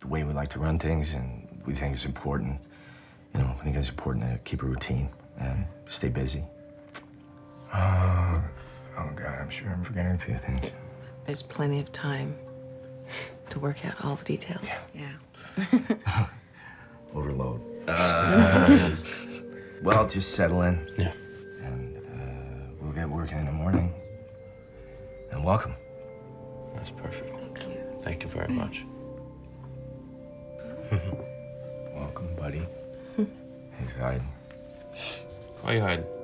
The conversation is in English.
the way we like to run things, and we think it's important. You know, I think it's important to keep a routine and stay busy. Oh God, I'm sure I'm forgetting a few things. There's plenty of time to work out all the details. Yeah. Overload. Well, just settle in. Yeah. And we'll get working in the morning. And welcome. That's perfect. Thank you. Thank you very much. Welcome, buddy. He's hiding. Why are you hiding?